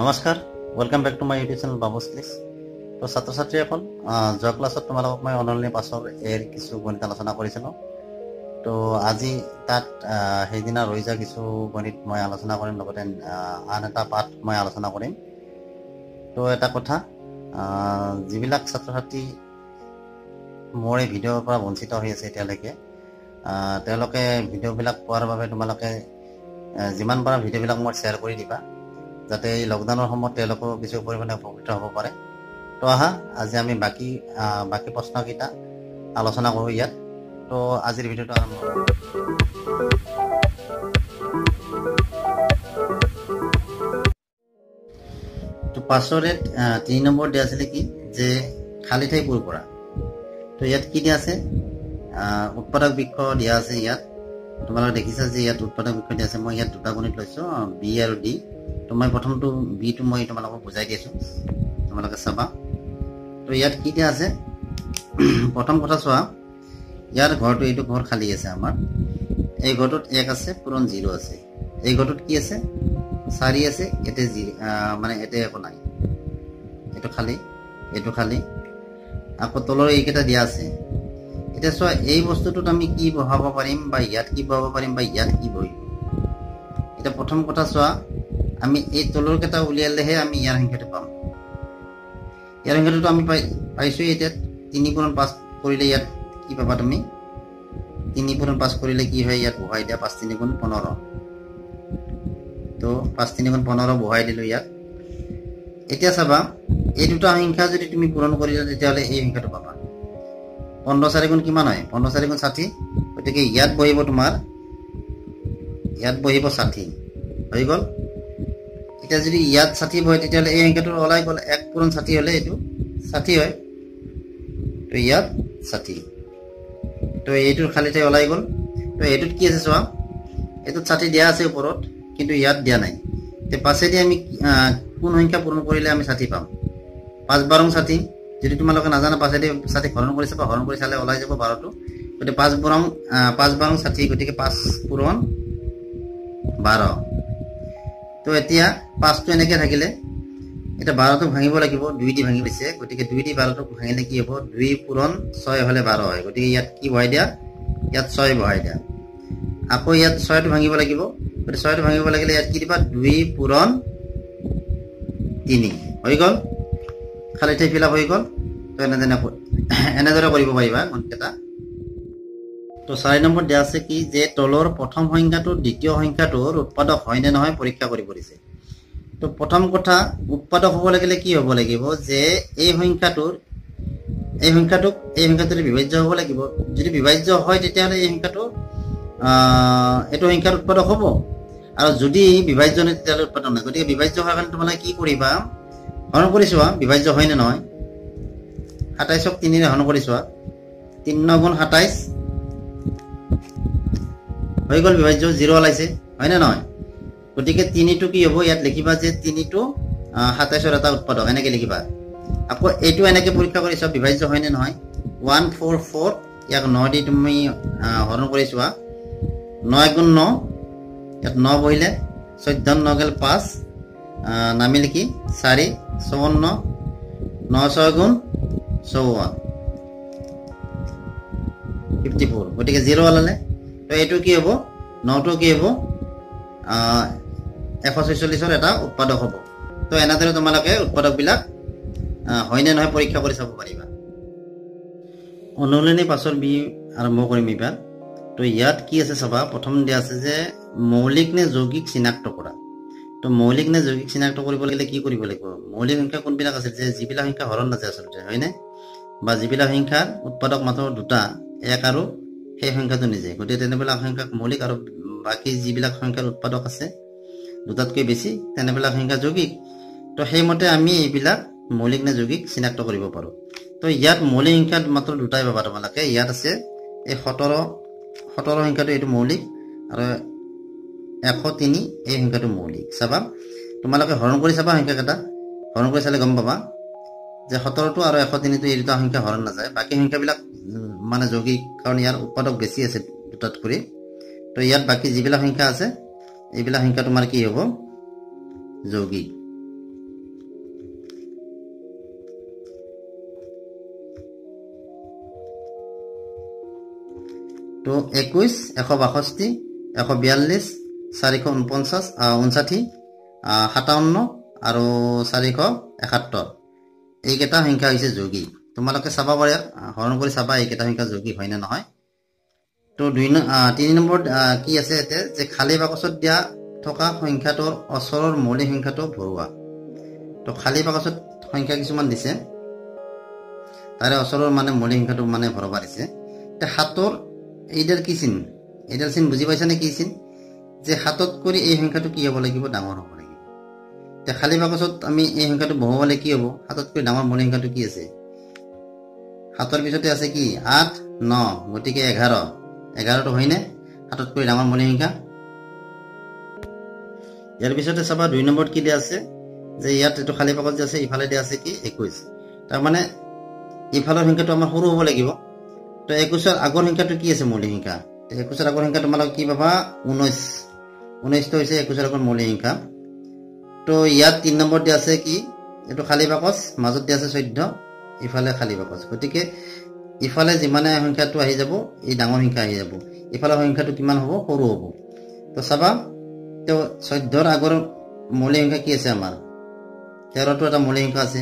नमस्कार, welcome back to my YouTube channel बाबूस clicks. तो छात्र छात्री जो क्लास तुम्हारक मैं अनलनी पासर एर किस गणित आलोचना करूँ। तो আজি तक सीदिना रही जा किस गणित मैं आलोचना आन एट पाठ मैं आलोचना करम। तो एट कथा जीविल छात्र छात्री मोर भिडिओर पर वंचित भिडिओ पारे तुम्हारे जिमान पारा भिडिओ मोर शेयर कर दिबा जाते लकडाउन समय किस उपकृत हम पे। तो आहा आज आम बाकी प्रश्नक आलोचना करूँ इतना। तो आज भिडिओ आरम्भ कर। पासरे 3 नम्बर दिया कि जे खाली ठाई पूर करा। तो इतना कि दिया उत्पादक वृक्ष दिया इतना तुम्हारा देखा जी इतना उत्पादक विषय दिया है। मैं इतना दूटा गणित लैसो बी और डी। तो मैं प्रथम तो बी तो मैं तुम लोग बुझा दी तुम लोग चाबा। तो इतना कि दिया प्रथम कथा चुना इतना घर तो यू घर खाली आम घर तो एक आन जिरो आई घर कि चारि आते जी मैं ये एक ना यू खाली आको तलर ये दिया इतना चुना ये बस्तुत कि बहाब पारिम कि बहाब पारिम कि बह इतना प्रथम कथा चुना आम तलर कटा उलियालेहे आम इार संख्या पा इार संख्या तो पासी इतना 3 पूरण 5 कर कि पा तुम 3 पूरण 5 कर बहाय दिया 5 3 गुण 15। तो 5 3 गुण 15 बहाय दिल इतना चाबा ये दूटा संख्या जो तुम पूरण कर संख्या तो पा 15 4 गुण कि 15 4 गुण 60 गति के इतना बह तुम इतना बह 60 हो गल। इतना जो इतना 60 बह संख्या ओल् गल 1 पूरण 60 हम यू 60 है। तो इतना 60 तो यू खाली ठाई ओल् गल। तो यूत कि चुना यूत 60 दिया ऊपर कि इतना दिया ना। तो पासे आम कौन संख्या पूरण कर 60 पा 5 12 60 जो तुम लोग नजाना पासे छाती हरण कर चाबा। हरण कर चाले ओल जा 12 तो गए 5 12 60 गति के 5 पूरण 12। तो एतिया 5 तो एनेके थाकिले एटा 12 तो भांगिब लागिब 2 दि भांगि लैसे गति के 2 दि 12 तो भांगिले कि हबो 2 पूरण 6 हले 12 হয়। गति के ইয়াত কি বহাই দিয়া ইয়াত 6 বহাই দিয়া আকো ইয়াত 6 তো ভাंगिব লাগিব। গতি 6 তো ভাंगिব লাগিলে ইয়াত কি দিবা 2 पूरण 3 হৈ গল। খালি ঠাই ফিলাপ হৈ গল। তো এনেদৰে কৰিব পাৰিবা গণকেটা। तो 4 नम्बर दिया कि तलर प्रथम संख्या तो द्वितीय संख्या उत्पादक है ना ना परीक्षा कर। तो प्रथम कथा उत्पादक हम लगे कि हम लगे संख्या विभाज्य हम लगे जो विभाज्य है संख्या उत्पादक हम और जो विभाज्य ना उत्पादक ना गति विभाज्य होने तुम लोग कि हरण कर चुना विभाज्य है ना ना 27 3 हरण कर चुना 3 गुण 27 हो गल। विभाज्य 0 ओल है ना ना गति के 3 तो कि हम इतना लिखा जो 3 तो 27 उत्पादक एने लिखा आपको यू एने परीक्षा कर सब विभाज्य है ना ना 1 4 4 इक 9 दी तुम हरण कर चुना 9 गुण 9 इतना 9 बहिले 14 9 गल 5 नामिल कि 4 54 9 6 गुण 54 गति के 0 ओल। तो यू कि हम 9 तो कि हम 146 एट उत्पादक हम। तो एने तुम लोग उत्पादक है ना परीक्षा कर चाब पारा। अनुलनी पासर बी आरम्भ करम इबार। तो इतना कि चाबा प्रथम दिया मौलिक ने यौगिक चिनाक्त करा। तो मौलिक ने यौगिक चिनाक्त लगे कि मौलिक संख्या कौनबिल जीविल संख्या हरण ना आसलते है जीविल संख्यार उत्पादक मात्र दूटा 1 और সেই সংখ্যাটো নিজে। গতি তেনেবিলাক সংখ্যাক মৌলিক আৰু বাকি যিবিলাক সংখ্যাৰ উৎপাদক আছে দুটাতকৈ বেছি তেনেবিলাক সংখ্যা যৌগিক। তো সেইমতে আমি এইবিলাক মৌলিক নে যৌগিক চিনাক্ত কৰিব পাৰোঁ। তো ইয়াত মৌলিক সংখ্যা মাত্ৰ দুটাই পাবা তোমালোকে। ইয়াত আছে এই 17 সংখ্যাটো এইটো মৌলিক আৰু 103 এই সংখ্যাটো মৌলিক। চাবা তোমালোকে হৰণ কৰি চাবা সংখ্যাকেইটা। হৰণ কৰি চালে গম পাবা যে 17টো আৰু 103টো এই দুটা সংখ্যা হৰণ নাযায়। বাকি সংখ্যাবিলাক माना यौगिक कारण यार उत्पादक बेसि आसे दूटातक। तो इतना बाकी जीविल संख्या आसे संख्या तुम कि हम यौगिक। तो 21, 162, 142, 449, 59, 57 और 471 এইকেইটা সংখ্যা হৈছে যোগী। তোমালোকে চাবা পাৰে হৰণ কৰি চাবা এইকেইটা সংখ্যা যোগী হয় না নহয়। তো 3 নম্বৰ কি আছে এতে যে খালি বাকচত দিয়া থকা সংখ্যাটোৰ অচৰৰ মৌলিক সংখ্যাটো ভৰুৱা। তো খালি বাকচত সংখ্যা কিছুমান দিছে তাৰে অচৰৰ মানে মৌলিক সংখ্যাটো মানে ভৰুৱা দিছে। তে হাতৰ এইডাল কি চিন, এইডাল চিন বুজি পাইছানে কি চিন, যে হাতত কৰি এই সংখ্যাটো কি হ'ব লাগিব, ডাঙৰ হ'ব লাগিব। তে খালি বাকচত আমি এই সংখ্যাটো বহুৱালে কি হ'ব, হাততকৈ ডাঙৰ মৌলিক সংখ্যাটো কি আছে, হাতৰ পিছতে আছে কি 8, 9, গতিকে 11 হয়নে হাততকৈ ডাঙৰ মৌলিক সংখ্যা। ইয়াৰ পিছতে চাবা 2 নম্বৰ কি দিয়া আছে যে ইয়াত এটো খালি বাকচ দিয়া আছে ইফালে দিয়া আছে কি 21, তাৰ মানে ইফালৰ সংখ্যাটো আমাৰ সৰু হ'ব লাগিব। तो 21 আগৰ সংখ্যাটো কি আছে, মৌলিক সংখ্যা। 21 আগৰ সংখ্যা তোমালোক কি পাবা 19, তো হৈছে 21 আগৰ মৌলিক সংখ্যা। তো ইয়াত 3 নম্বৰ দিয়া আছে কি এটো খালি বাকচ, মাজত দিয়া আছে 14 ইফালে খালি বাকচ, গতিকে ইফালে যিমানে সংখ্যাটো আহি যাব এই ডাঙৰ সংখ্যা আহি যাব, ইফালৰ সংখ্যাটো কিমান হ'ব, সৰু হ'ব। তো চাবা তো 14 আগৰ মৌলিক সংখ্যা কি আছে আমাৰ 13 এটা মৌলিক সংখ্যা আছে,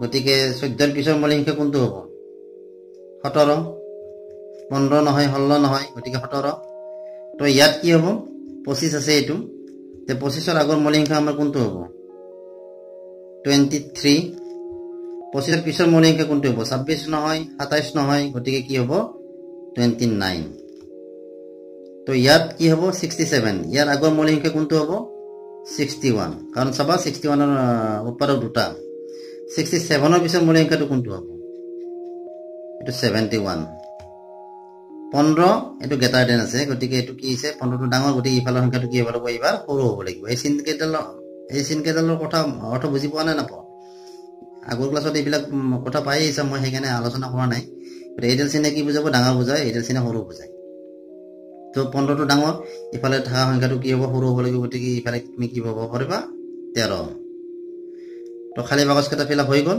গতিকে 14 পিছৰ মৌলিক সংখ্যা কোনটো হ'ব 17, 15 নহয় 16 নহয়, গতিকে 17। তো ইয়াত কি হ'ব 25 আছে এইটো, তে 25 আগৰ মৌলিক সংখ্যা আমাৰ কোনটো হ'ব 23, 25 পিছৰ মৌলিক সংখ্যা কোনটো হ'ব 26 নহয় 27 নহয়, গতিকে কি হ'ব 29। তো ইয়াত কি হ'ব 67, ইয়াৰ আগৰ মৌলিক সংখ্যা কোনটো হ'ব 61, কাৰণ চাবা 61 ৰ ওপৰত দুটা, 67 ৰ পিছৰ মৌলিক সংখ্যাটো কোনটো হ'ব 71। 15 এটো গেটাৰ দেন আছে, গতিকে এটো কি হৈছে 15 টো ডাঙৰ, গতিকে ইফালৰ সংখ্যাটো কি হ'ব লাগিব, এবাৰ সৰু হ'ব লাগিব। এই চিন কেইটালৰ কথা অৰ্থ বুজি পোৱা নাই নাপাওঁ, আগৰ ক্লাছত এইবিলাক কথা পাই আহিছা, মই সেইকাৰণে আলোচনা কৰা নাই। এইডাল চিনে কি বুজাব, ডাঙৰ বুজায়, এইডাল চিনে সৰু বুজায়। তো 15 টো ডাঙৰ, ইফালে থকা সংখ্যাটো কি হ'ব সৰু হ'ব লাগিব, গতিকে ইফালে তুমি কি হ'ব পাৰিবা 13। তো খালি বাকচ কেইটা ফিল আপ হৈ গ'ল।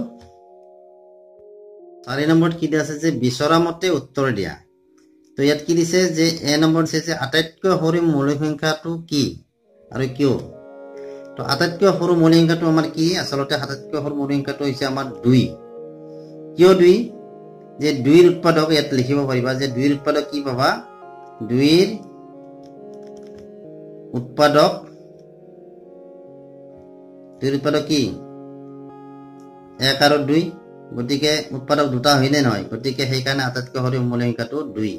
4 নম্বৰত কি দিয়া আছে যে বিচৰা মতে উত্তৰ দিয়া। তো ইয়াত কি দিছে যে এ নম্বৰ দিছে যে আটাইতকৈ সৰু মৌলিক সংখ্যাটো কি আৰু কিয়। তো আটাইতকৈ সৰু মৌলিক সংখ্যাটো আমাৰ কি, আসলতে আটাইতকৈ সৰু মৌলিক সংখ্যাটো হৈছে আমাৰ 2। কিয় 2, যে 2 ৰ উৎপাদক ইয়াত লিখিব পাৰিবা যে 2 ৰ উৎপাদক কি পাবা, 2 ৰ উৎপাদক 1 আৰু 2, গতিকে উৎপাদক দুটা হয়নে নহয়, গতিকে সেইকাৰণে আটাইতকৈ সৰু মৌলিক সংখ্যাটো 2।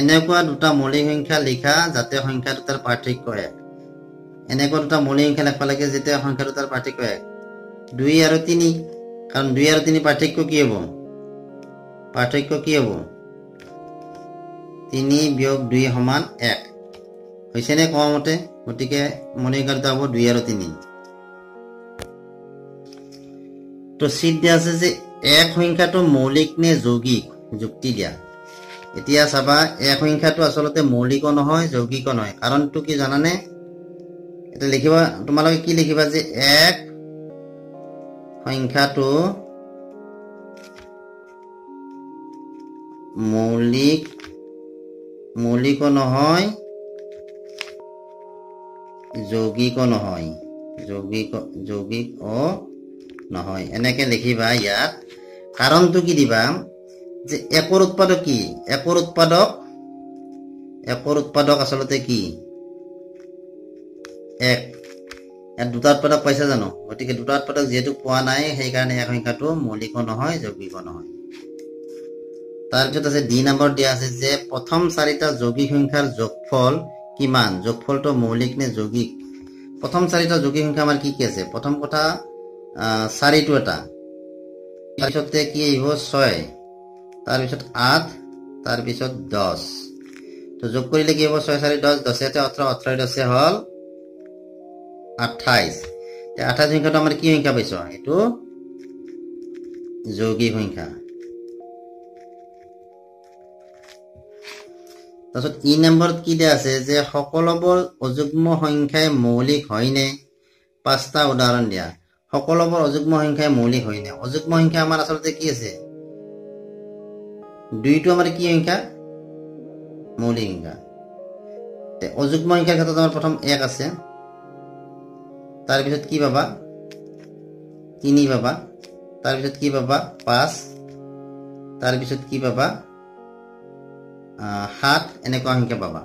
এনেকুৱা দুটা মৌলিক সংখ্যা লিখা যাতে সংখ্যা দুটাৰ পাৰ্থক্য 1। এনেকুৱা দুটা মৌলিক সংখ্যা লিখিব লাগে যাতে সংখ্যা দুটাৰ পাৰ্থক্য 1, 2 আৰু 3, কাৰণ 2 আৰু 3 পাৰ্থক্য কি হ'ব, 3 - 2 = 1 হৈছেনে কোৱা মতে, গতিকে মৌলিক সংখ্যা দুটা হ'ব 2 আৰু 3। तो सीट दिया আছে যে এক সংখ্যাটো মৌলিক নে যৌগিক যুক্তি দিয়া। এতিয়া চাবা এক সংখ্যাটো আসলতে মৌলিক নহয় যৌগিক নহয়, কাৰণটো কি জানানে, এটা লিখিবা তোমালোকে কি লিখিবা যে এক সংখ্যাটো মৌলিক নহয় যৌগিক নহয়, যৌগিক অ নহয় এনেকে লিখিবা। ইয়াত কাৰণটো কি দিবা যে একৰ উৎপাদক কি, একৰ উৎপাদক আসলতে কি 1। ইয়াত দুটা উৎপাদক পাইছা জানো, গতিকে দুটা উৎপাদক যেহেতু পোৱা নাই সেইকাৰণে এক সংখ্যাটো মৌলিক নহয় যৌগিক নহয়। তাৰপিছত আছে ডি নম্বৰ দিয়া আছে যে প্ৰথম 4টা যৌগিক সংখ্যাৰ যোগফল কিমান, যোগফলটো মৌলিক নে যৌগিক। প্ৰথম 4টা যৌগিক সংখ্যা আমাৰ কি কি আছে, প্ৰথম কথা 4 এটা, তাৰপিছতে কি হ'ব 6, তাৰপিছত 8, তাৰপিছত 10। তো যোগ কৰিলে কি হ'ব 6, 4, 10, 10 তে 18 হ'ল 28। তে 28 সংখ্যাটো আমাৰ কি সংখ্যা পাইছো, এটো যৌগিক সংখ্যা। তাৰপিছত ই নম্বৰত কি দিয়া আছে যে সকলোবোৰ অযুগ্ম সংখ্যাই মৌলিক হয়নে, 5টা উদাহৰণ দিয়া। সকলোবোৰ অযুগ্ম সংখ্যাই মৌলিক হয়নে, অযুগ্ম সংখ্যা আমাৰ আসলতে কি আছে 2, আমাৰ কি সংখ্যা মৌলিঙ্গা। অযুগ্ম সংখ্যার ক্ষেত্রে তোমার প্রথম এক আছে, তারপর কি পাবা তিনি পাবা, তারপর কি পাবা পাঁচ, তারপর কি পাবা সাত, এনেকুৱা সংখ্যা পাবা।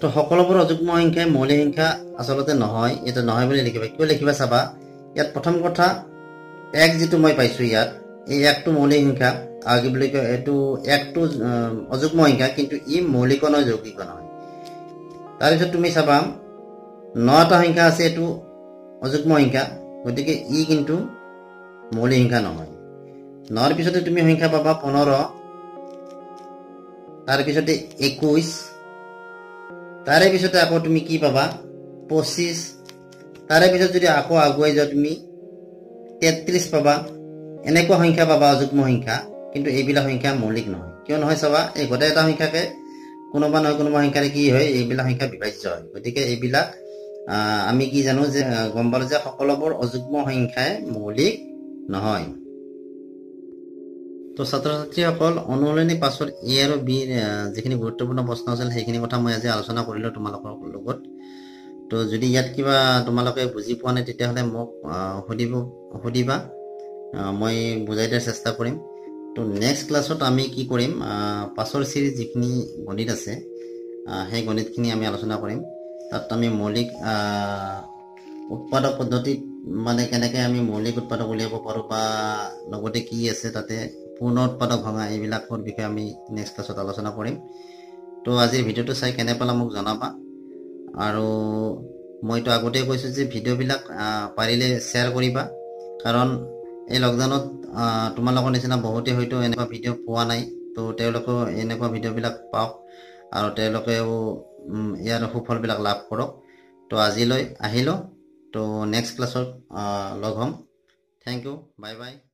তো সকলোবোৰ অযুগ্ম সংখ্যাই মৌলিক সংখ্যা আচলতে নহয়, এইটো নহয় বুলি লিখিবা। কিয় লিখিবা চাবা, ইয়াত প্ৰথম কথা এক যিটো মই পাইছোঁ ইয়াত, এই একটো মৌলিক সংখ্যা, কি বুলি কয় এইটো একটো অযুগ্ম সংখ্যা, কিন্তু ই মৌলিক নহয়, যৌগিক নহয়। তাৰপিছত তুমি চাবা ৯টা সংখ্যা আছে, এইটো অযুগ্ম সংখ্যা, গতিকে ই কিন্তু মৌলিক সংখ্যা নহয়। ৯ৰ পিছতে তুমি সংখ্যা পাবা ১৫, তাৰপিছতে ২১, তাৰে পিছতে আকৌ তুমি কি পাবা ২৫, তাৰে পিছত যদি আকৌ আগুৱাই যাওঁ তুমি ৩৩ পাবা। এনেকুৱা সংখ্যা পাবা অযুগ্ম সংখ্যা, কিন্তু এইবিলাক সংখ্যা মৌলিক নহয়। কিয় নহয় চাবা, এই গোটেই এটা সংখ্যাকে কোনোবা নহয় কোনোবা সংখ্যাৰে কি হয়, এইবিলাক সংখ্যা বিভাজ্য হয়। গতিকে এইবিলাক আমি কি জানো যে গম পালোঁ যে সকলোবোৰ অযুগ্ম সংখ্যাই মৌলিক নহয়। তো ছাত্ৰ ছাত্ৰীসকল, অনুশীলনী পাছৰ এ আৰু বিৰ যিখিনি গুৰুত্বপূৰ্ণ প্ৰশ্ন আছিল সেইখিনি কথা মই আজি আলোচনা কৰিলোঁ তোমালোকৰ লগত। তো যদি ইয়াত কিবা তোমালোকে বুজি পোৱা নাই তেতিয়াহ'লে মোক সুধিবা, মই বুজাই দিয়াৰ চেষ্টা কৰিম। তো নেক্সট ক্লাছত আমি কি কৰিম, পাছৰ চিৰিজ যিখিনি গণিত আছে সেই গণিতখিনি আমি আলোচনা কৰিম। তাত আমি মৌলিক উৎপাদক পদ্ধতিত মানে কেনেকৈ আমি মৌলিক উৎপাদক উলিয়াব পাৰোঁ, বা লগতে কি আছে তাতে পূৰ্ণ উৎপাদক ভঙা, এইবিলাকৰ বিষয়ে আমি নেক্সট ক্লাছত আলোচনা কৰিম। তো আজিৰ ভিডিঅ'টো চাই কেনে পালা মোক জনাবা। আৰু মইতো আগতেই কৈছোঁ যে ভিডিঅ'বিলাক পাৰিলে শ্বেয়াৰ কৰিবা, কাৰণ এই লকডাউনত তোমালোকৰ নিচিনা বহুতে হয়তো এনেকুৱা ভিডিঅ' পোৱা নাই। তো তেওঁলোকেও এনেকুৱা ভিডিঅ'বিলাক পাওক আৰু তেওঁলোকেও ইয়াৰ সুফলবিলাক লাভ কৰক। তো আজিলৈ আহিলোঁ, তো নেক্সট ক্লাছত লগ হ'ম। Thank you, bye by.